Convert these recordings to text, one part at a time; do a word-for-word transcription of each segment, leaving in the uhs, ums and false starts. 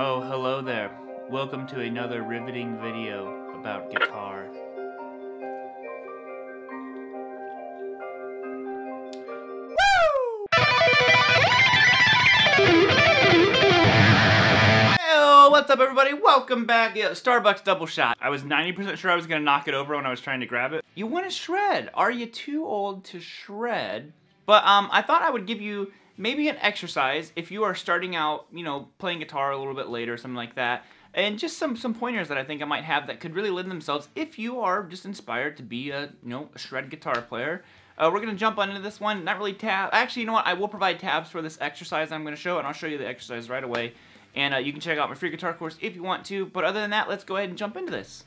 Oh, hello there. Welcome to another riveting video about guitar. Hey, what's up everybody? Welcome back. Yeah, Starbucks double shot. I was ninety percent sure I was gonna knock it over when I was trying to grab it. You wanna shred? Are you too old to shred? But um, I thought I would give you maybe an exercise if you are starting out, you know, playing guitar a little bit later, something like that, and just some some pointers that I think I might have that could really lend themselves if you are just inspired to be a, you know, a shred guitar player. Uh, we're gonna jump onto this one. Not really tab. Actually, you know what? I will provide tabs for this exercise I'm gonna show, and I'll show you the exercise right away. And uh, you can check out my free guitar course if you want to. But other than that, let's go ahead and jump into this.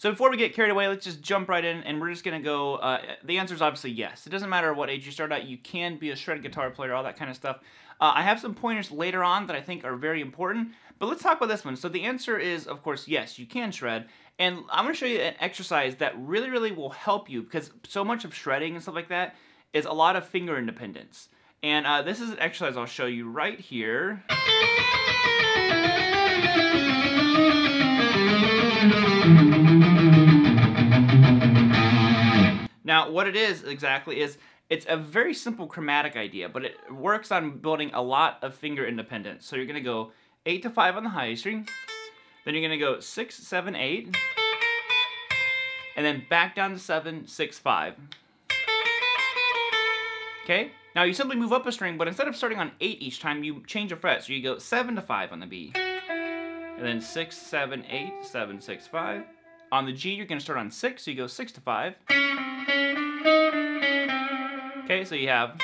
So before we get carried away, let's just jump right in, and we're just gonna go, uh, the answer is obviously yes. It doesn't matter what age you start out, you can be a shred guitar player, all that kind of stuff. Uh, I have some pointers later on that I think are very important, but let's talk about this one. So the answer is, of course, yes, you can shred, and I'm gonna show you an exercise that really, really will help you, because so much of shredding and stuff like that is a lot of finger independence. And uh, this is an exercise I'll show you right here. Now, what it is exactly is, it's a very simple chromatic idea, but it works on building a lot of finger independence. So you're gonna go eight to five on the high string, then you're gonna go six, seven, eight, and then back down to seven, six, five. Okay? Now you simply move up a string, but instead of starting on eight each time, you change a fret. So you go seven to five on the B, and then six, seven, eight, seven, six, five. On the G, you're gonna start on six, so you go six to five. Okay, so you have,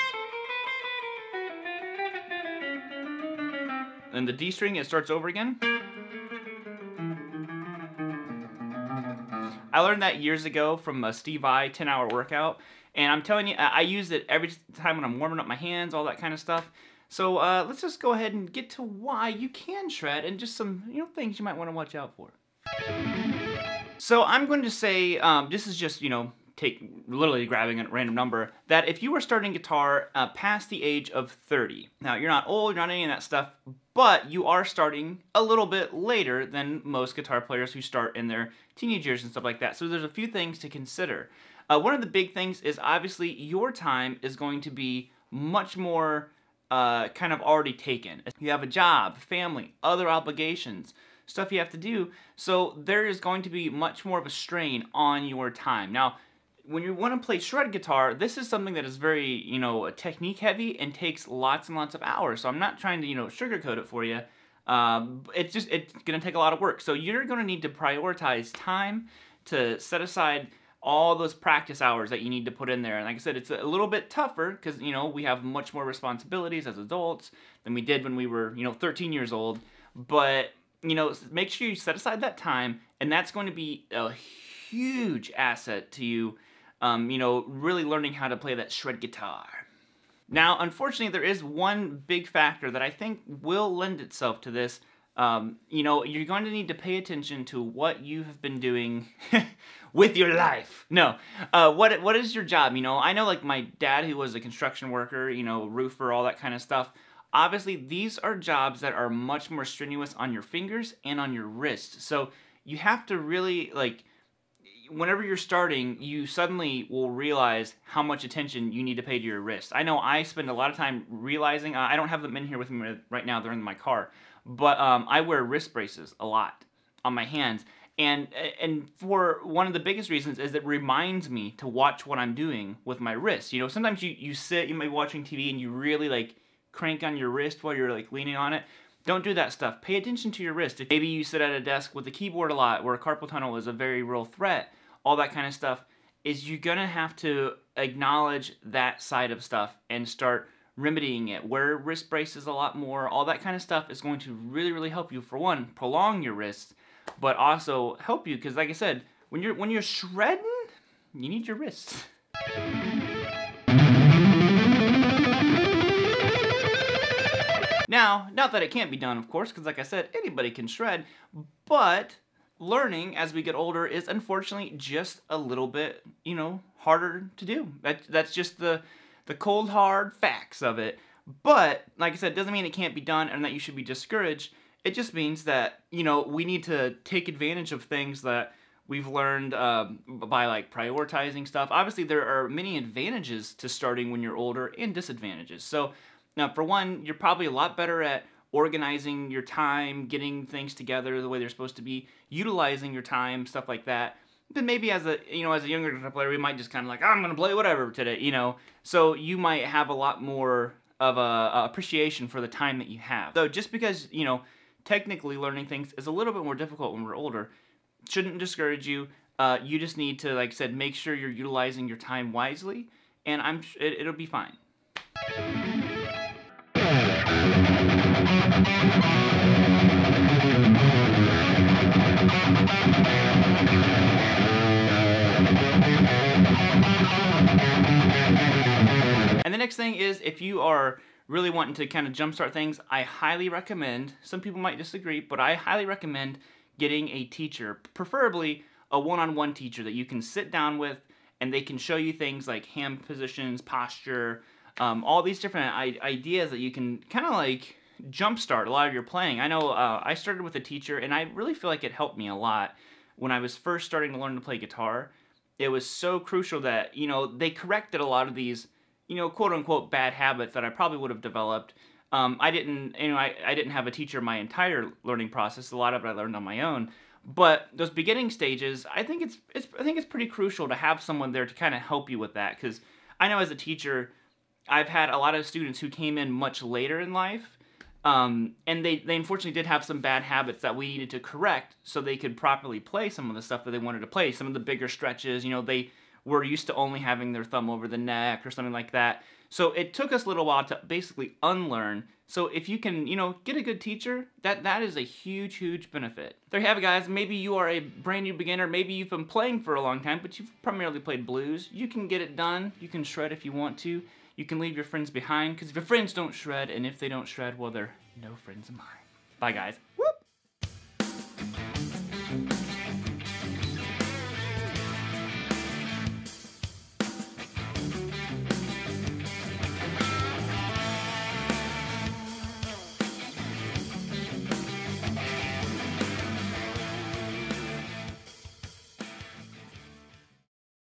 and the D string, it starts over again. I learned that years ago from a Steve I ten hour workout, and I'm telling you, I use it every time when I'm warming up my hands, all that kind of stuff. So uh, let's just go ahead and get to why you can shred, and just some, you know, things you might want to watch out for. So I'm going to say, um, this is just, you know, take literally grabbing a random number, that if you were starting guitar uh, past the age of thirty, now you're not old, you're not any of that stuff, but you are starting a little bit later than most guitar players who start in their teenage years and stuff like that. So there's a few things to consider. Uh, one of the big things is obviously your time is going to be much more uh, kind of already taken. You have a job, family, other obligations, stuff you have to do. So there is going to be much more of a strain on your time. Now, when you want to play shred guitar, this is something that is very, you know, technique heavy and takes lots and lots of hours. So I'm not trying to, you know, sugarcoat it for you. Um, it's just, it's going to take a lot of work. So you're going to need to prioritize time to set aside all those practice hours that you need to put in there. And like I said, it's a little bit tougher because, you know, we have much more responsibilities as adults than we did when we were, you know, thirteen years old. But, you know, make sure you set aside that time, and that's going to be a huge asset to you. Um, you know, really learning how to play that shred guitar. Now, unfortunately, there is one big factor that I think will lend itself to this. Um, you know, you're going to need to pay attention to what you have been doing with your life. No, uh, what what is your job? You know, I know like my dad, who was a construction worker, you know, roofer, all that kind of stuff. Obviously, these are jobs that are much more strenuous on your fingers and on your wrist. So you have to really, like, whenever you're starting, you suddenly will realize how much attention you need to pay to your wrist. I know I spend a lot of time realizing, uh, I don't have them in here with me right now, they're in my car, but um, I wear wrist braces a lot on my hands. And, and for one of the biggest reasons is it reminds me to watch what I'm doing with my wrist. You know, sometimes you, you sit, you may be watching T V and you really like crank on your wrist while you're like leaning on it. Don't do that stuff. Pay attention to your wrist. If maybe you sit at a desk with a keyboard a lot, where carpal tunnel is a very real threat, all that kind of stuff, is you're gonna have to acknowledge that side of stuff and start remedying it. Wear wrist braces a lot more, all that kind of stuff is going to really, really help you, for one, prolong your wrists, but also help you, because like I said, when you're, when you're shredding, you need your wrists. Now, Now, not that it can't be done, of course, because like I said, anybody can shred, but learning as we get older is unfortunately just a little bit, you know, harder to do. That, that's just the, the cold, hard facts of it. But, like I said, it doesn't mean it can't be done and that you should be discouraged. It just means that, you know, we need to take advantage of things that we've learned um, by, like, prioritizing stuff. Obviously, there are many advantages to starting when you're older and disadvantages. So, now, for one, you're probably a lot better at organizing your time, getting things together the way they're supposed to be, utilizing your time, stuff like that. Then maybe as a, you know, as a younger player, we might just kind of like, oh, I'm going to play whatever today, you know. So, you might have a lot more of a, a appreciation for the time that you have. So just because, you know, technically learning things is a little bit more difficult when we're older, shouldn't discourage you. Uh, you just need to, like I said, make sure you're utilizing your time wisely, and I'm it, it'll be fine. And the next thing is, if you are really wanting to kind of jumpstart things, I highly recommend, some people might disagree, but I highly recommend getting a teacher, preferably a one-on-one teacher that you can sit down with and they can show you things like hand positions, posture, um, all these different I ideas that you can kind of like jumpstart a lot of your playing. I know uh, I started with a teacher and I really feel like it helped me a lot when I was first starting to learn to play guitar. It was so crucial that, you know, they corrected a lot of these, you know, quote-unquote bad habits that I probably would have developed. Um, I didn't, you know, I, I didn't have a teacher my entire learning process. A lot of it I learned on my own. But those beginning stages, I think it's, it's I think it's pretty crucial to have someone there to kind of help you with that. Because I know as a teacher, I've had a lot of students who came in much later in life, um, and they, they unfortunately did have some bad habits that we needed to correct so they could properly play some of the stuff that they wanted to play. Some of the bigger stretches, you know, they were used to only having their thumb over the neck or something like that. So it took us a little while to basically unlearn. So if you can, you know, get a good teacher, that, that is a huge, huge benefit. There you have it, guys. Maybe you are a brand new beginner. Maybe you've been playing for a long time, but you've primarily played blues. You can get it done. You can shred if you want to. You can leave your friends behind, because if your friends don't shred, and if they don't shred, well, they're no friends of mine. Bye, guys.